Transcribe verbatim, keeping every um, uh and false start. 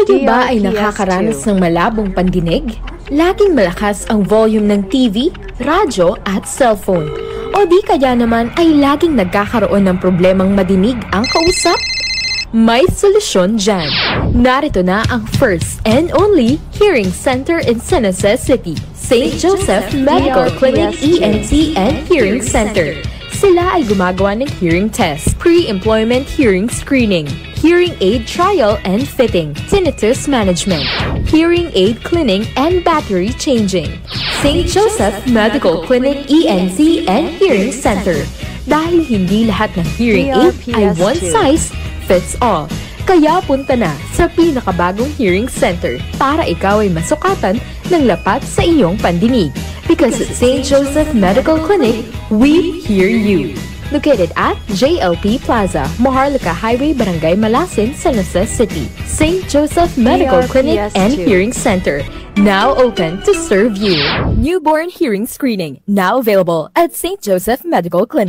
Kayo ba ay nakakaranas ng malabong pandinig? Laging malakas ang volume ng T V, radyo at cellphone. O di kaya naman ay laging nagkakaroon ng problemang madinig ang kausap? May solusyon dyan. Narito na ang first and only hearing center in San Jose City, Saint Joseph Medical Clinic E N T and Hearing Center. Sila ay gumagawa ng hearing test, pre-employment hearing screening, hearing aid trial and fitting, tinnitus management, hearing aid cleaning and battery changing. Saint Joseph Medical Clinic E N T and Hearing Center. Dahil hindi lahat ng hearing aid ay one size fits all. Kaya punta na sa pinakabagong hearing center para ikaw ay masukatan ng lapat sa iyong pandinig. Because at Saint Joseph Medical Clinic, we hear you. Located at J L P Plaza, Maharlika Highway, Barangay Malasin, San Jose City. Saint Joseph Medical Clinic and Hearing Center, now open to serve you. Newborn hearing screening, now available at Saint Joseph Medical Clinic.